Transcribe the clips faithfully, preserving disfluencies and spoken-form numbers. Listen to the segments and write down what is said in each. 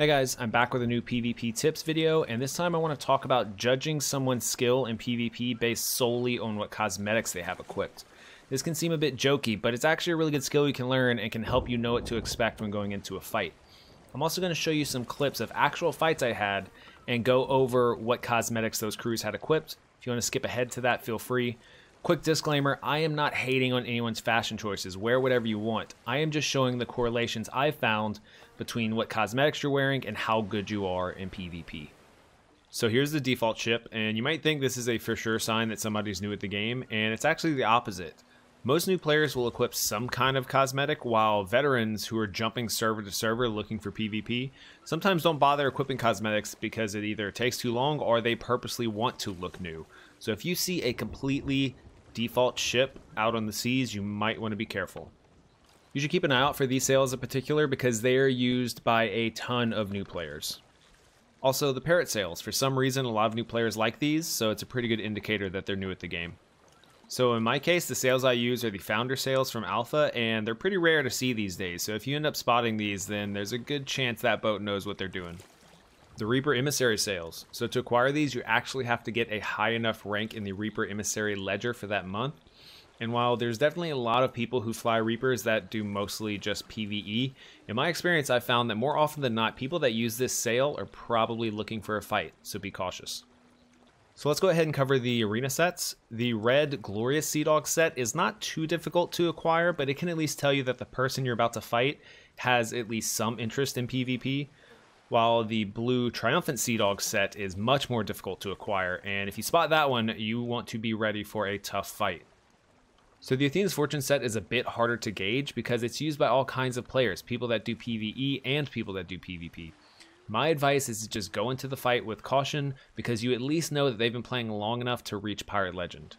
Hey guys, I'm back with a new PvP tips video, and this time I want to talk about judging someone's skill in PvP based solely on what cosmetics they have equipped. This can seem a bit jokey, but it's actually a really good skill you can learn and can help you know what to expect when going into a fight. I'm also going to show you some clips of actual fights I had and go over what cosmetics those crews had equipped. If you want to skip ahead to that, feel free. Quick disclaimer, I am not hating on anyone's fashion choices. Wear whatever you want. I am just showing the correlations I've found between what cosmetics you're wearing and how good you are in PvP. So here's the default ship, and you might think this is a for sure sign that somebody's new at the game, and it's actually the opposite. Most new players will equip some kind of cosmetic, while veterans who are jumping server to server looking for PvP sometimes don't bother equipping cosmetics because it either takes too long or they purposely want to look new. So if you see a completely default ship out on the seas, you might want to be careful. You should keep an eye out for these sails in particular because they are used by a ton of new players. Also, the parrot sails. For some reason, a lot of new players like these, so it's a pretty good indicator that they're new at the game. So in my case, the sails I use are the founder sails from Alpha, and they're pretty rare to see these days, so if you end up spotting these, then there's a good chance that boat knows what they're doing. The Reaper Emissary sails. So to acquire these, you actually have to get a high enough rank in the Reaper Emissary ledger for that month. And while there's definitely a lot of people who fly Reapers that do mostly just PvE, in my experience I've found that more often than not, people that use this sail are probably looking for a fight, so be cautious. So let's go ahead and cover the arena sets. The red Glorious Seadog set is not too difficult to acquire, but it can at least tell you that the person you're about to fight has at least some interest in PvP. While the blue Triumphant Seadog set is much more difficult to acquire, and if you spot that one, you want to be ready for a tough fight. So the Athena's Fortune set is a bit harder to gauge because it's used by all kinds of players, people that do PvE and people that do PvP. My advice is to just go into the fight with caution because you at least know that they've been playing long enough to reach Pirate Legend.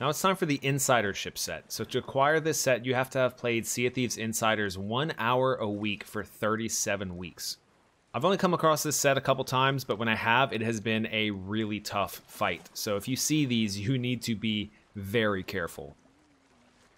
Now it's time for the Insider Ship set. So to acquire this set, you have to have played Sea of Thieves Insiders one hour a week for thirty-seven weeks. I've only come across this set a couple times, but when I have, it has been a really tough fight. So if you see these, you need to be very careful.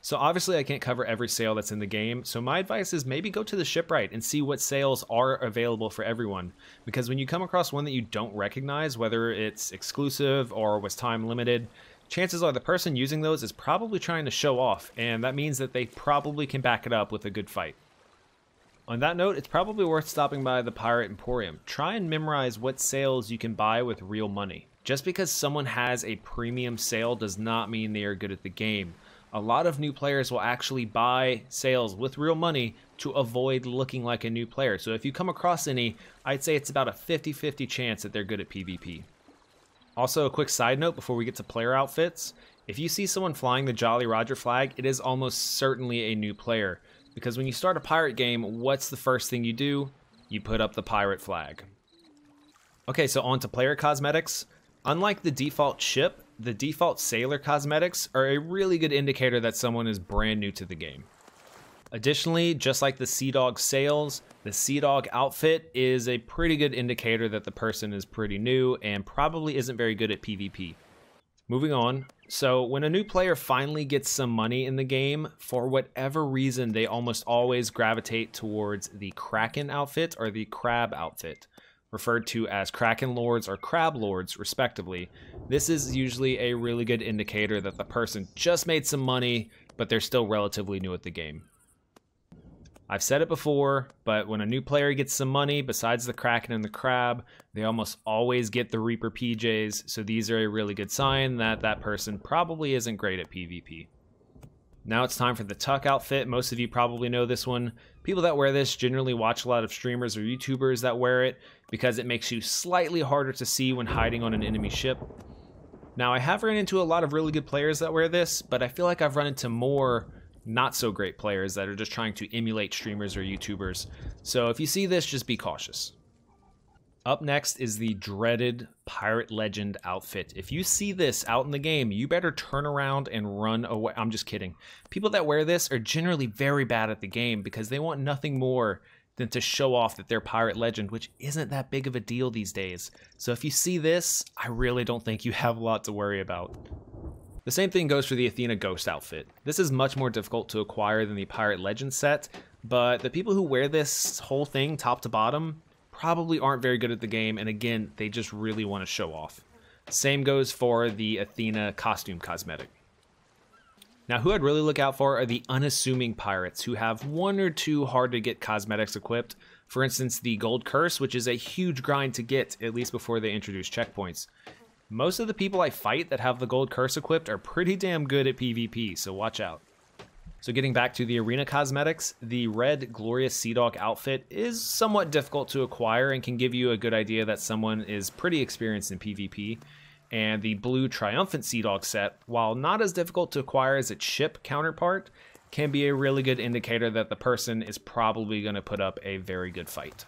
So obviously I can't cover every sail that's in the game, so my advice is maybe go to the shipwright and see what sails are available for everyone. Because when you come across one that you don't recognize, whether it's exclusive or was time limited, chances are the person using those is probably trying to show off, and that means that they probably can back it up with a good fight. On that note, it's probably worth stopping by the Pirate Emporium. Try and memorize what sails you can buy with real money. Just because someone has a premium sail does not mean they are good at the game. A lot of new players will actually buy sails with real money to avoid looking like a new player. So if you come across any, I'd say it's about a fifty fifty chance that they're good at PvP. Also, a quick side note before we get to player outfits. If you see someone flying the Jolly Roger flag, it is almost certainly a new player. Because when you start a pirate game, what's the first thing you do? You put up the pirate flag. Okay, so on to player cosmetics. Unlike the default ship, the default sailor cosmetics are a really good indicator that someone is brand new to the game. Additionally, just like the Seadog sails, the Seadog outfit is a pretty good indicator that the person is pretty new and probably isn't very good at PvP. Moving on. So when a new player finally gets some money in the game, for whatever reason, they almost always gravitate towards the Kraken outfit or the Crab outfit, referred to as Kraken Lords or Crab Lords, respectively. This is usually a really good indicator that the person just made some money, but they're still relatively new at the game. I've said it before, but when a new player gets some money, besides the Kraken and the Crab, they almost always get the Reaper P Js, so these are a really good sign that that person probably isn't great at PvP. Now it's time for the Tuck outfit. Most of you probably know this one. People that wear this generally watch a lot of streamers or YouTubers that wear it because it makes you slightly harder to see when hiding on an enemy ship. Now I have run into a lot of really good players that wear this, but I feel like I've run into more not so great players that are just trying to emulate streamers or YouTubers. So if you see this, just be cautious. Up next is the dreaded Pirate Legend outfit. If you see this out in the game, you better turn around and run away. I'm just kidding. People that wear this are generally very bad at the game because they want nothing more than to show off that they're Pirate Legend, which isn't that big of a deal these days. So if you see this, I really don't think you have a lot to worry about. The same thing goes for the Athena Ghost outfit. This is much more difficult to acquire than the Pirate Legend set, but the people who wear this whole thing top to bottom probably aren't very good at the game, and again, they just really want to show off. Same goes for the Athena costume cosmetic. Now, who I'd really look out for are the unassuming pirates who have one or two hard to get cosmetics equipped. For instance, the Gold Curse, which is a huge grind to get, at least before they introduce checkpoints. Most of the people I fight that have the Gold Curse equipped are pretty damn good at PvP, so watch out. So getting back to the arena cosmetics, the red Glorious Seadog outfit is somewhat difficult to acquire and can give you a good idea that someone is pretty experienced in PvP. And the blue Triumphant Seadog set, while not as difficult to acquire as its ship counterpart, can be a really good indicator that the person is probably going to put up a very good fight.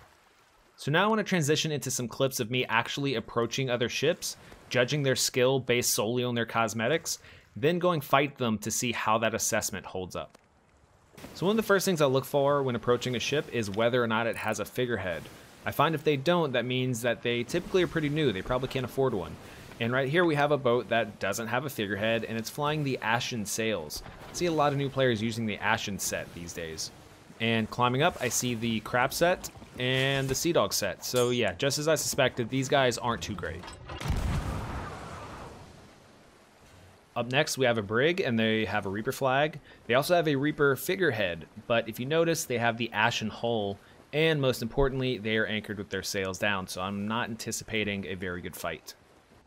So now I want to transition into some clips of me actually approaching other ships, judging their skill based solely on their cosmetics, then going fight them to see how that assessment holds up. So one of the first things I look for when approaching a ship is whether or not it has a figurehead. I find if they don't, that means that they typically are pretty new, they probably can't afford one. And right here we have a boat that doesn't have a figurehead and it's flying the Ashen sails. I see a lot of new players using the Ashen set these days. And climbing up, I see the Crab set and the Seadog set. So yeah, just as I suspected, these guys aren't too great. Up next, we have a brig, and they have a Reaper flag. They also have a Reaper figurehead, but if you notice, they have the Ashen hull, and most importantly, they are anchored with their sails down, so I'm not anticipating a very good fight.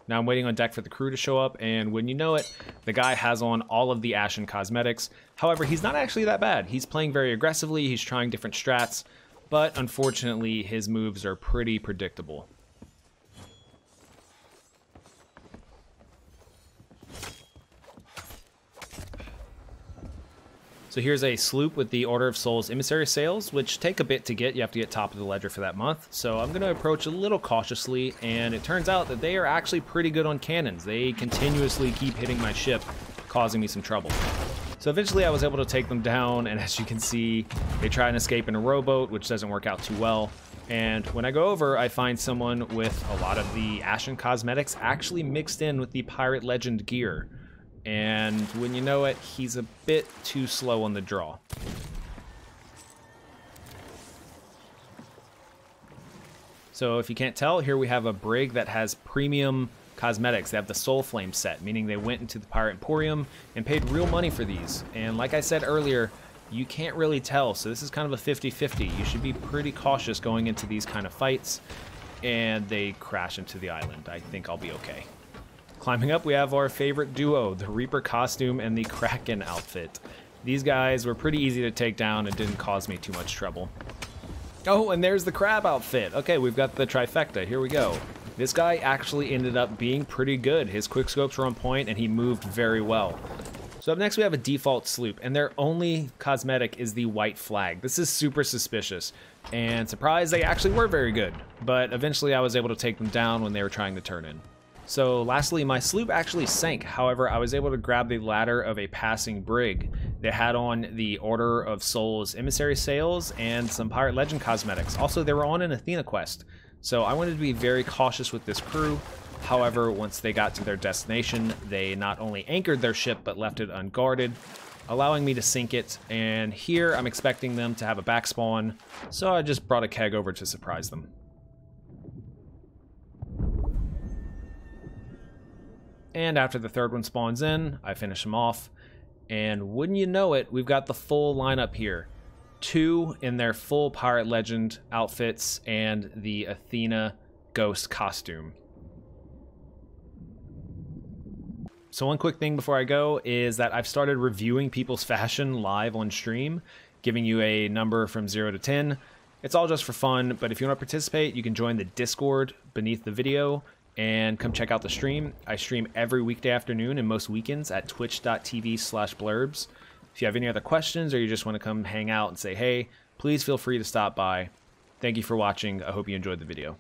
Now I'm waiting on deck for the crew to show up, and when you know it, the guy has on all of the Ashen cosmetics. However, he's not actually that bad. He's playing very aggressively, he's trying different strats, but unfortunately, his moves are pretty predictable. So here's a sloop with the Order of Souls Emissary sails, which take a bit to get. You have to get top of the ledger for that month. So I'm going to approach a little cautiously, and it turns out that they are actually pretty good on cannons. They continuously keep hitting my ship, causing me some trouble. So eventually I was able to take them down, and as you can see, they try and escape in a rowboat, which doesn't work out too well. And when I go over, I find someone with a lot of the Ashen cosmetics actually mixed in with the Pirate Legend gear. And when you know it, he's a bit too slow on the draw. So if you can't tell, here we have a brig that has premium cosmetics. They have the Soul Flame set, meaning they went into the Pirate Emporium and paid real money for these. And like I said earlier, you can't really tell, so this is kind of a fifty fifty. You should be pretty cautious going into these kind of fights. And they crash into the island. I think I'll be okay. Climbing up, we have our favorite duo, the Reaper costume and the Kraken outfit. These guys were pretty easy to take down and didn't cause me too much trouble. Oh, and there's the Crab outfit. Okay, we've got the trifecta. Here we go. This guy actually ended up being pretty good. His quick scopes were on point and he moved very well. So up next we have a default sloop, and their only cosmetic is the white flag. This is super suspicious. And surprise, they actually were very good. But eventually I was able to take them down when they were trying to turn in. So lastly, my sloop actually sank. However, I was able to grab the ladder of a passing brig. They had on the Order of Souls Emissary sails and some Pirate Legend cosmetics. Also, they were on an Athena quest. So I wanted to be very cautious with this crew. However, once they got to their destination, they not only anchored their ship, but left it unguarded, allowing me to sink it. And here I'm expecting them to have a back spawn. So I just brought a keg over to surprise them. And after the third one spawns in, I finish them off. And wouldn't you know it, we've got the full lineup here. Two in their full Pirate Legend outfits and the Athena Ghost costume. So one quick thing before I go is that I've started reviewing people's fashion live on stream, giving you a number from zero to ten. It's all just for fun, but if you want to participate, you can join the Discord beneath the video. And come check out the stream. I stream every weekday afternoon and most weekends at twitch dot t v slash blurbs. If you have any other questions or you just want to come hang out and say hey, please feel free to stop by. Thank you for watching. I hope you enjoyed the video.